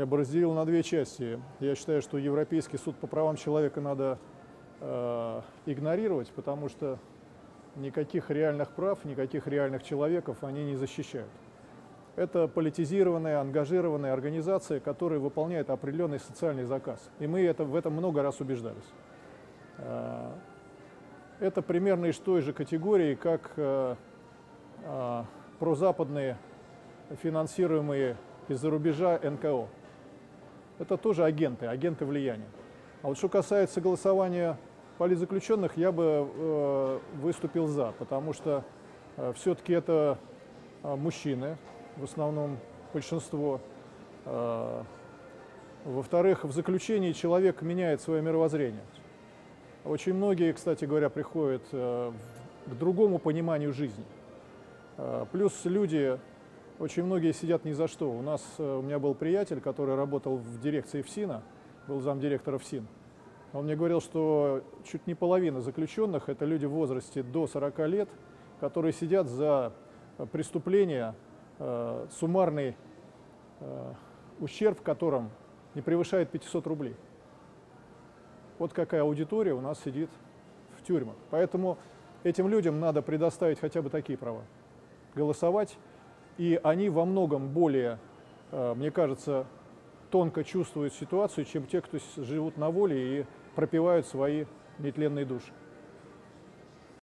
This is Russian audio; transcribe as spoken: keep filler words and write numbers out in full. я бы разделил на две части. Я считаю, что Европейский суд по правам человека надо э, игнорировать, потому что никаких реальных прав, никаких реальных человеков они не защищают. Это политизированная, ангажированная организация, которая выполняет определенный социальный заказ. И мы это, в этом много раз убеждались. Это примерно из той же категории, как прозападные финансируемые из-за рубежа эн ка о. Это тоже агенты, агенты влияния. А вот что касается голосования политзаключенных, я бы выступил за, потому что все-таки это мужчины, в основном большинство. Во-вторых, в заключении человек меняет свое мировоззрение. Очень многие, кстати говоря, приходят к другому пониманию жизни. Плюс люди, очень многие сидят ни за что. У нас, у меня был приятель, который работал в дирекции ФСИНа, был замдиректора ФСИН. Он мне говорил, что чуть не половина заключенных — это люди в возрасте до сорока лет, которые сидят за преступления, суммарный э, ущерб которым не превышает пятисот рублей. Вот какая аудитория у нас сидит в тюрьмах. Поэтому этим людям надо предоставить хотя бы такие права. Голосовать. И они во многом более, э, мне кажется, тонко чувствуют ситуацию, чем те, кто живут на воле и пропивают свои нетленные души.